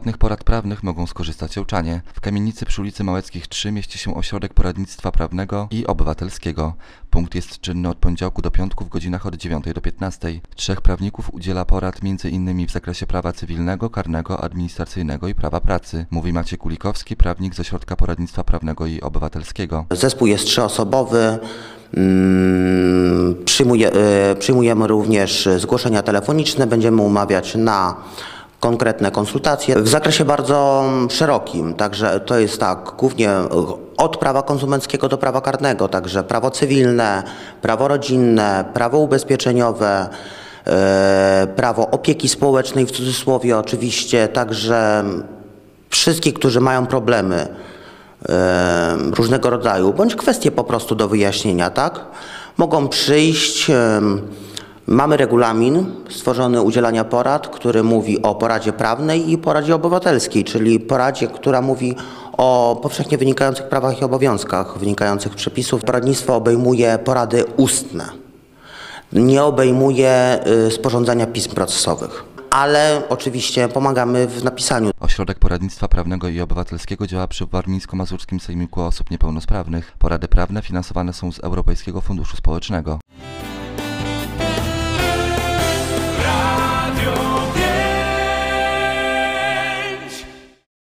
płatnych porad prawnych mogą skorzystać Chełczanie. W kamienicy przy ulicy Małeckich 3 mieści się Ośrodek Poradnictwa Prawnego i Obywatelskiego. Punkt jest czynny od poniedziałku do piątku w godzinach od 9 do 15. 3 prawników udziela porad m.in. w zakresie prawa cywilnego, karnego, administracyjnego i prawa pracy, mówi Maciej Kulikowski, prawnik z Ośrodka Poradnictwa Prawnego i Obywatelskiego. Zespół jest 3-osobowy. Przyjmujemy również zgłoszenia telefoniczne, będziemy umawiać na konkretne konsultacje w zakresie bardzo szerokim, także to jest tak głównie od prawa konsumenckiego do prawa karnego, także prawo cywilne, prawo rodzinne, prawo ubezpieczeniowe, prawo opieki społecznej w cudzysłowie oczywiście, także wszystkich, którzy mają problemy różnego rodzaju, bądź kwestie po prostu do wyjaśnienia, tak? Mogą przyjść. Mamy regulamin stworzony udzielania porad, który mówi o poradzie prawnej i poradzie obywatelskiej, czyli poradzie, która mówi o powszechnie wynikających prawach i obowiązkach wynikających z przepisów. Poradnictwo obejmuje porady ustne, nie obejmuje sporządzania pism procesowych. Ale oczywiście pomagamy w napisaniu. Ośrodek Poradnictwa Prawnego i Obywatelskiego działa przy Warmińsko-Mazurskim Sejmiku Osób Niepełnosprawnych. Porady prawne finansowane są z Europejskiego Funduszu Społecznego.